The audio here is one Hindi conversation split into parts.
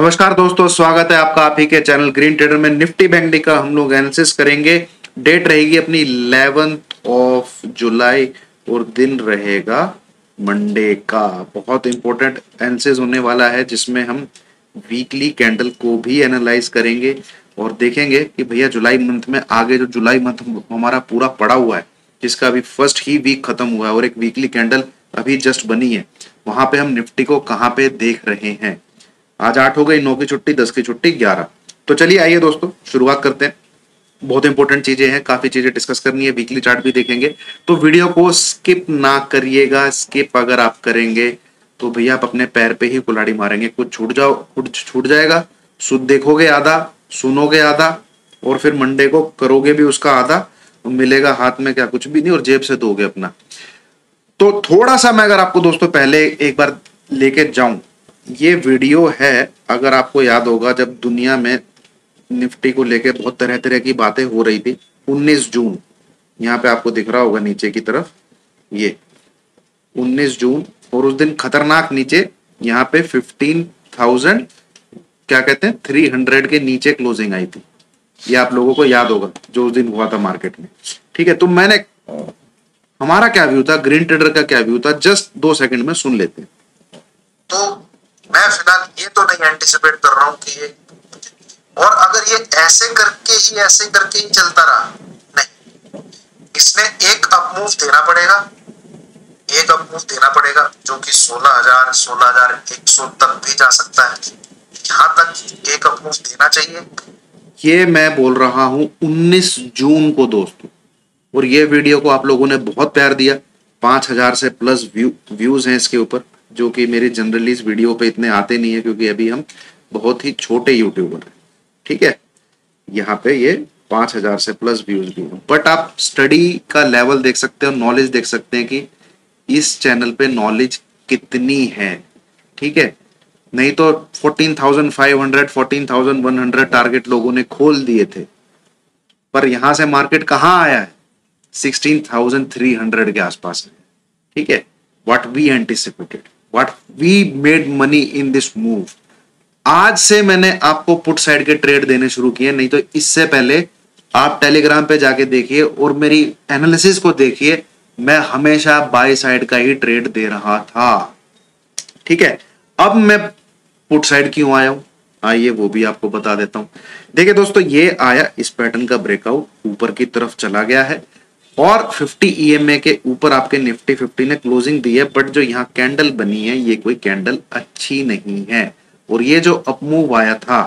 नमस्कार दोस्तों, स्वागत है आपका आप ही के चैनल ग्रीन ट्रेडर में। निफ्टी बैंक का हम लोग एनालिसिस करेंगे। डेट रहेगी अपनी 11 जुलाई और दिन रहेगा मंडे का। बहुत इंपॉर्टेंट एनालिसिस होने वाला है जिसमें हम वीकली कैंडल को भी एनालाइज करेंगे और देखेंगे कि भैया जुलाई मंथ में आगे जो जुलाई मंथ हमारा पूरा पड़ा हुआ है जिसका अभी फर्स्ट ही वीक खत्म हुआ है और एक वीकली कैंडल अभी जस्ट बनी है, वहां पे हम निफ्टी को कहाँ पे देख रहे हैं। आज 8 हो गई, 9 की छुट्टी, 10 की छुट्टी, 11। तो चलिए आइए दोस्तों शुरुआत करते हैं। बहुत इंपॉर्टेंट चीजें हैं, काफी चीजें डिस्कस करनी है, वीकली चार्ट भी देखेंगे। तो वीडियो को स्किप ना करिएगा। स्किप अगर आप करेंगे तो भैया आप अपने पैर पे ही कुल्हाड़ी मारेंगे। कुछ छूट जाएगा, सुध देखोगे आधा, सुनोगे आधा और फिर मंडे को करोगे भी उसका आधा, तो मिलेगा हाथ में क्या कुछ भी नहीं और जेब से दोगे अपना। तो थोड़ा सा मैं अगर आपको दोस्तों पहले एक बार लेके जाऊं, ये वीडियो है, अगर आपको याद होगा जब दुनिया में निफ्टी को लेके बहुत तरह तरह की बातें हो रही थी, 19 जून यहाँ पे आपको दिख रहा होगा नीचे की तरफ, ये 19 जून और उस दिन खतरनाक नीचे यहाँ पे 15,300 के नीचे क्लोजिंग आई थी। ये आप लोगों को याद होगा जो उस दिन हुआ था मार्केट में, ठीक है। तो मैंने हमारा क्या व्यू था, ग्रीन ट्रेडर का क्या व्यू था, जस्ट 2 सेकंड में सुन लेते हैं। तो मैं फिलहाल ये तो नहीं एंटिसिपेट कर रहा हूं कि ये, और अगर ये ऐसे करके ही चलता रहा, नहीं, इसने एक अप मूव देना पड़ेगा जो कि 16,000 16,100 तक भी जा सकता है। यहाँ तक एक अप मूव देना चाहिए। ये मैं बोल रहा हूं 19 जून को दोस्तों, और ये वीडियो को आप लोगों ने बहुत प्यार दिया। 5,000 से प्लस व्यूज हैं इसके ऊपर, जो कि मेरे जनरली इस वीडियो पे इतने आते नहीं है क्योंकि अभी हम बहुत ही छोटे यूट्यूबर हैं, ठीक है। यहाँ पे ये 5,000 से प्लस व्यूज भी हैं, बट आप स्टडी का लेवल देख सकते हो, नॉलेज देख सकते हैं कि इस चैनल पे नॉलेज कितनी है, ठीक है। नहीं तो 14,500 14,100 टारगेट लोगों ने खोल दिए थे, पर यहाँ से मार्केट कहाँ आया है, 16,300 के आसपास है, ठीक है। What we anticipated, what we made money in this move। आज से मैंने आपको पुट साइड के ट्रेड देने शुरू किए, नहीं तो इससे पहले आप टेलीग्राम पे जाके देखिए और मेरी एनालिसिस को देखिए। मैं हमेशा बाय साइड का ही ट्रेड दे रहा था, ठीक है। अब मैं पुट साइड क्यों आया हूं, आइए वो भी आपको बता देता हूं। देखिए दोस्तों, ये आया, इस पैटर्न का ब्रेकआउट ऊपर की तरफ चला गया है और 50 EMA के ऊपर आपके निफ्टी 50 ने क्लोजिंग दी है, बट जो यहाँ कैंडल बनी है ये कोई कैंडल अच्छी नहीं है। और ये जो अपमूव आया था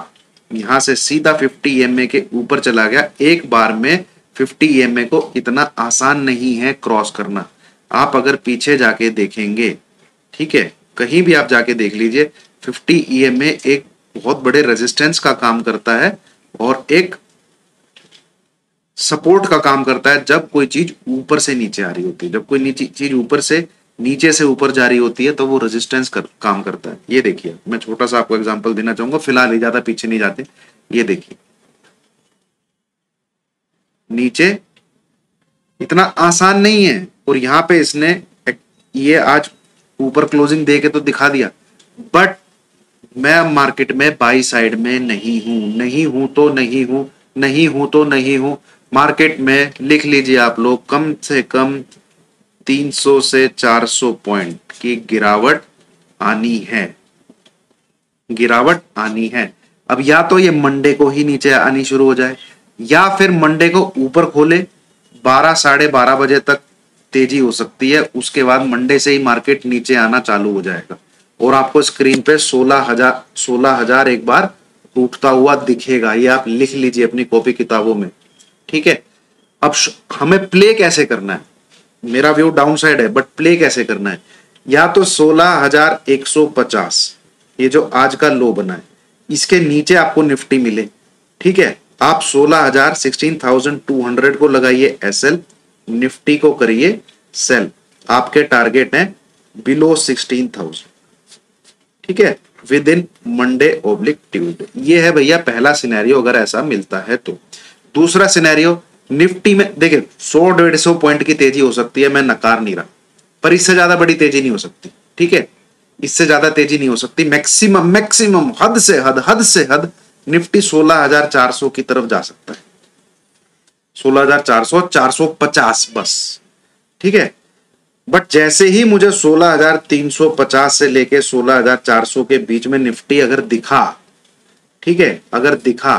यहाँ से सीधा 50 EMA के ऊपर चला गया। एक बार में 50 EMA को इतना आसान नहीं है क्रॉस करना। आप अगर पीछे जाके देखेंगे, ठीक है, कहीं भी आप जाके देख लीजिए, 50 EMA एक बहुत बड़े रेजिस्टेंस का काम करता है और एक सपोर्ट का काम करता है जब कोई चीज ऊपर से नीचे आ रही होती है। जब कोई चीज ऊपर से नीचे से ऊपर जा रही होती है तो वो रेजिस्टेंस काम करता है। ये देखिए, मैं छोटा सा आपको एग्जांपल देना चाहूंगा, फिलहाल ही ज्यादा पीछे नहीं जाते। ये देखिए नीचे, इतना आसान नहीं है। और यहाँ पे इसने ये आज ऊपर क्लोजिंग दे के तो दिखा दिया, बट मैं मार्केट में बाई साइड में नहीं हूं। मार्केट में लिख लीजिए आप लोग, कम से कम 300 से 400 पॉइंट की गिरावट आनी है। अब या तो ये मंडे को ही नीचे आनी शुरू हो जाए या फिर मंडे को ऊपर खोले, 12-12:30 बजे तक तेजी हो सकती है। उसके बाद मंडे से ही मार्केट नीचे आना चालू हो जाएगा और आपको स्क्रीन पे 16,000 एक बार टूटता हुआ दिखेगा। ये आप लिख लीजिए अपनी कॉपी किताबों में, ठीक है। अब हमें प्ले कैसे करना है, मेरा व्यू डाउन साइड है बट प्ले कैसे करना है। या तो 16,150 ये जो आज का लो बना है इसके नीचे आपको निफ्टी मिले, ठीक है। आप 16,200 को लगाइए SL, निफ्टी को करिए सेल। आपके टारगेट है बिलो 16,000, ठीक है, within Monday oblique Tuesday. ये है भैया पहला सिनेरियो, अगर ऐसा मिलता है तो। दूसरा सिनेरियो, निफ्टी में देखिए 100-150 पॉइंट की तेजी हो सकती है, मैं नकार नहीं रहा, पर इससे ज्यादा बड़ी तेजी नहीं हो सकती, ठीक है। इससे ज्यादा तेजी नहीं हो सकती। मैक्सिमम हद से हद निफ्टी 16,400 की तरफ जा सकता है, 16,400 450 बस, ठीक है। बट जैसे ही मुझे 16,350 से लेके 16,400 के बीच में निफ्टी अगर दिखा, ठीक है, अगर दिखा,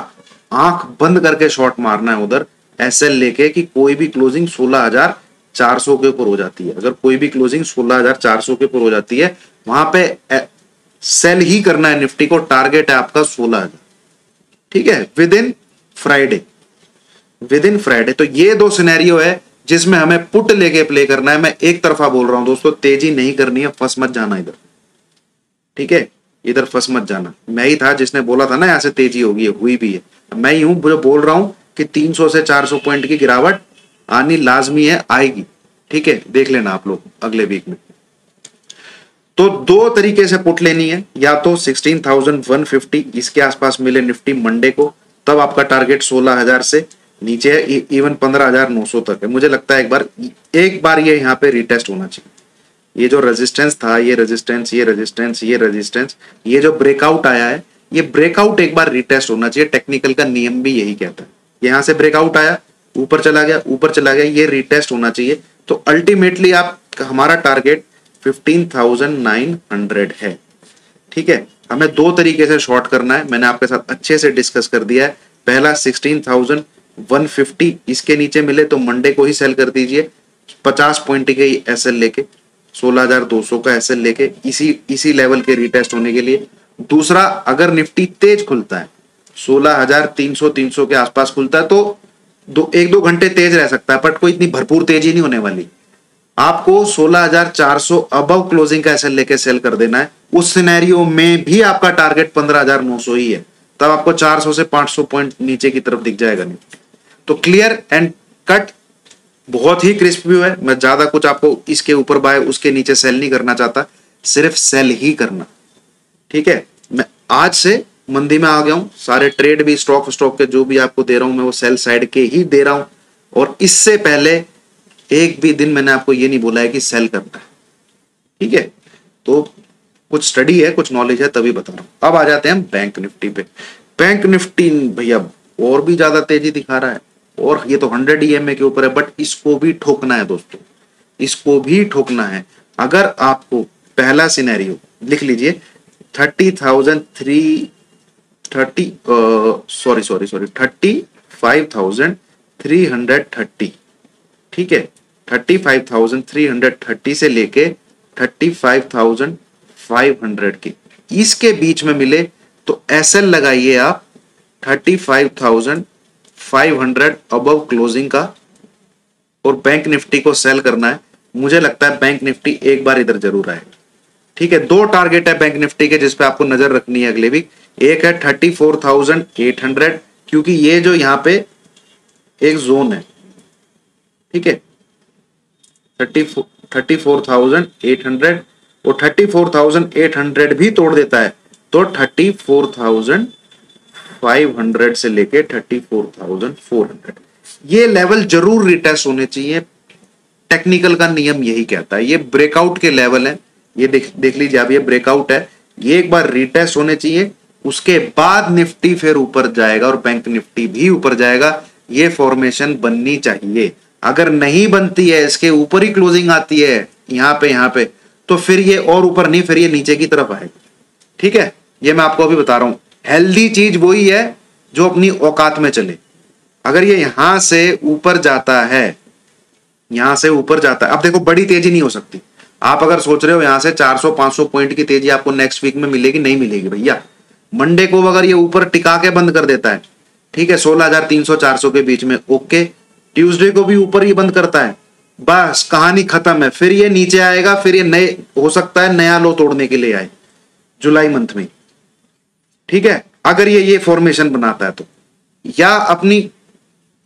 आंख बंद करके शॉट मारना है उधर एसएल लेके कि कोई भी क्लोजिंग 16,400 के ऊपर हो जाती है, अगर कोई भी क्लोजिंग 16,400 के ऊपर हो जाती है वहां पे सेल ही करना है निफ्टी को। टारगेट है आपका 16,000, ठीक है, विद इन फ्राइडे। तो ये दो सिनेरियो है जिसमें हमें पुट लेके प्ले करना है। मैं एक तरफा बोल रहा हूं दोस्तों, तेजी नहीं करनी है, फंस मत जाना इधर, ठीक है, इधर फंस मत जाना। मैं ही था जिसने बोला था ना यहाँ से तेजी होगी, हुई भी है। मैं ही हूं जो बोल रहा हूं कि 300 से 400 पॉइंट की गिरावट आनी लाजमी है, आएगी, ठीक है, देख लेना आप लोग अगले वीक में। तो दो तरीके से पुट लेनी है, या तो 16,150 इसके आसपास मिले निफ्टी मंडे को, तब आपका टारगेट 16,000 से नीचे है, इवन 15,900 तक है। मुझे लगता है एक बार ये यहाँ पे रिटेस्ट होना चाहिए। ये जो रेजिस्टेंस था, ये रेजिस्टेंस, ये जो ब्रेकआउट आया है, ये ब्रेकआउट एक बार रिटेस्ट होना चाहिए। टेक्निकल का नियम भी यही कहता है, यहाँ से ब्रेकआउट आया, ऊपर चला गया, ये रिटेस्ट होना चाहिए। तो अल्टीमेटली हमारा टारगेट 15,900 है, ठीक है। हमें दो तरीके से शॉर्ट करना है, मैंने आपके साथ अच्छे से डिस्कस कर दिया है। पहला, 16,150 इसके नीचे मिले तो मंडे को ही सेल कर दीजिए, 50 पॉइंट के एसएल लेके, 16,200 का एसएल लेके, इसी लेवल के रिटेस्ट होने के लिए। दूसरा, अगर निफ्टी तेज खुलता है, 16,300 के आसपास खुलता है, तो एक दो घंटे तेज रह सकता है, बट कोई इतनी भरपूर तेजी नहीं होने वाली। आपको 16,400 अबव क्लोजिंग का एसएल लेके सेल कर देना है। उस सिनेरियो में भी आपका टारगेट 15,900 ही है, तब आपको 400 से 500 पॉइंट नीचे की तरफ दिख जाएगा निफ्टी। तो क्लियर एंड कट, बहुत ही क्रिस्प व्यू है। मैं ज्यादा कुछ आपको इसके ऊपर बाय, उसके नीचे सेल नहीं करना चाहता, सिर्फ सेल ही करना, ठीक है। मैं आज से मंदी में आ गया हूं, सारे ट्रेड भी स्टॉक के जो भी आपको दे रहा हूं मैं वो सेल साइड के ही दे रहा हूं, और इससे पहले एक भी दिन मैंने आपको ये नहीं बोला है कि सेल करना है, ठीक है। तो कुछ स्टडी है, कुछ नॉलेज है, तभी बता रहा हूं। अब आ जाते हैं हम बैंक निफ्टी पे। बैंक निफ्टी भैया और भी ज्यादा तेजी दिखा रहा है, और ये तो 100 EMA के ऊपर है, बट इसको भी ठोकना है दोस्तों, इसको भी ठोकना है। अगर आपको पहला सिनेरियो लिख लीजिए, 35,330, ठीक है, 35,330 से लेके 35,500 के इसके बीच में मिले तो एसएल लगाइए आप 35,500 अबव क्लोजिंग का, और बैंक निफ्टी को सेल करना है। मुझे लगता है बैंक निफ्टी एक बार इधर जरूर आएगा, ठीक है। दो टारगेट है बैंक निफ्टी के जिसपे आपको नजर रखनी है अगले वीक। एक है 34,800, क्योंकि ये जो यहाँ पे एक जोन है, ठीक है, 34,800, और 34,800 भी तोड़ देता है तो 34,500 से लेके 34,400 ये लेवल जरूर रिटेस्ट होने चाहिए। टेक्निकल का नियम यही कहता है, ये ब्रेकआउट के लेवल है, ये देख लीजिए आप, ये ब्रेकआउट है, ये एक बार रिटेस्ट होने चाहिए, उसके बाद निफ्टी फिर ऊपर जाएगा और बैंक निफ्टी भी ऊपर जाएगा। ये फॉर्मेशन बननी चाहिए। अगर नहीं बनती है, इसके ऊपर ही क्लोजिंग आती है यहाँ पे, तो फिर ये और ऊपर नहीं, फिर ये नीचे की तरफ आएगी, ठीक है। ये मैं आपको अभी बता रहा हूँ, हेल्दी चीज वही है जो अपनी औकात में चले। अगर ये यहाँ से ऊपर जाता है, अब देखो बड़ी तेजी नहीं हो सकती। आप अगर सोच रहे हो यहाँ से 400-500 पॉइंट की तेजी आपको नेक्स्ट वीक में मिलेगी, नहीं मिलेगी भैया। मंडे को अगर ये ऊपर टिका के बंद कर देता है, ठीक है, 16,300-400 के बीच में, ओके। ट्यूसडे को भी ऊपर ही बंद करता है, बस कहानी खत्म है। फिर ये नीचे आएगा, फिर ये नए, हो सकता है नया लो तोड़ने के लिए आए जुलाई मंथ में, ठीक है, अगर ये फॉर्मेशन बनाता है तो, या अपनी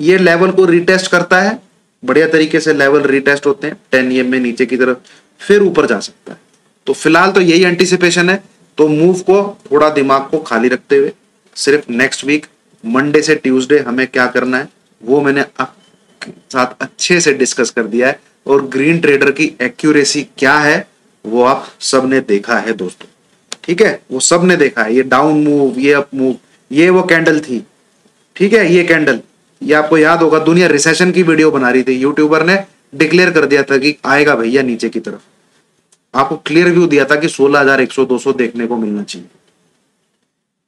ये लेवल को रिटेस्ट करता है। बढ़िया तरीके से लेवल रिटेस्ट होते हैं 10 EMA में नीचे की तरफ, फिर ऊपर जा सकता है। तो फिलहाल तो यही एंटिसिपेशन है। तो मूव को थोड़ा दिमाग को खाली रखते हुए सिर्फ नेक्स्ट वीक मंडे से ट्यूसडे हमें क्या करना है वो मैंने आपके साथ अच्छे से डिस्कस कर दिया है, और ग्रीन ट्रेडर की एक्यूरेसी क्या है वो आप सबने देखा है दोस्तों, ठीक है, वो सबने देखा है। ये डाउन मूव, ये अप मूव, ये वो कैंडल थी, ठीक है, ये कैंडल, ये आपको याद होगा दुनिया रिसेशन की वीडियो बना रही थी, यूट्यूबर ने डिक्लेयर कर दिया था कि आएगा भैया नीचे की तरफ, आपको क्लियर व्यू दिया था कि 16,100 200 देखने को मिलना चाहिए।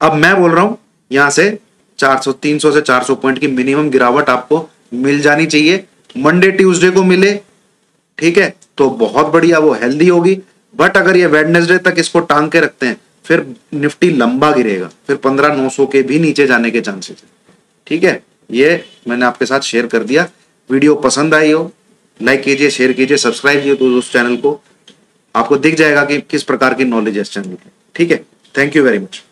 अब मैं बोल रहा हूं यहां से 400 300 से 400 पॉइंट की मिनिमम गिरावट आपको मिल जानी चाहिए, मंडे ट्यूसडे को मिले, ठीक है, तो बहुत बढ़िया, वो हेल्दी होगी। बट अगर ये वेडनेसडे तक इसको टांग के रखते हैं फिर निफ्टी लंबा गिरेगा, फिर 15,900 के भी नीचे जाने के चांसेस हैं, ठीक है। ये मैंने आपके साथ शेयर कर दिया, वीडियो पसंद आई हो लाइक कीजिए, शेयर कीजिए, सब्सक्राइब कीजिए उस चैनल को, आपको दिख जाएगा कि किस प्रकार की नॉलेज है इस चैनल की, ठीक है। Thank you very much.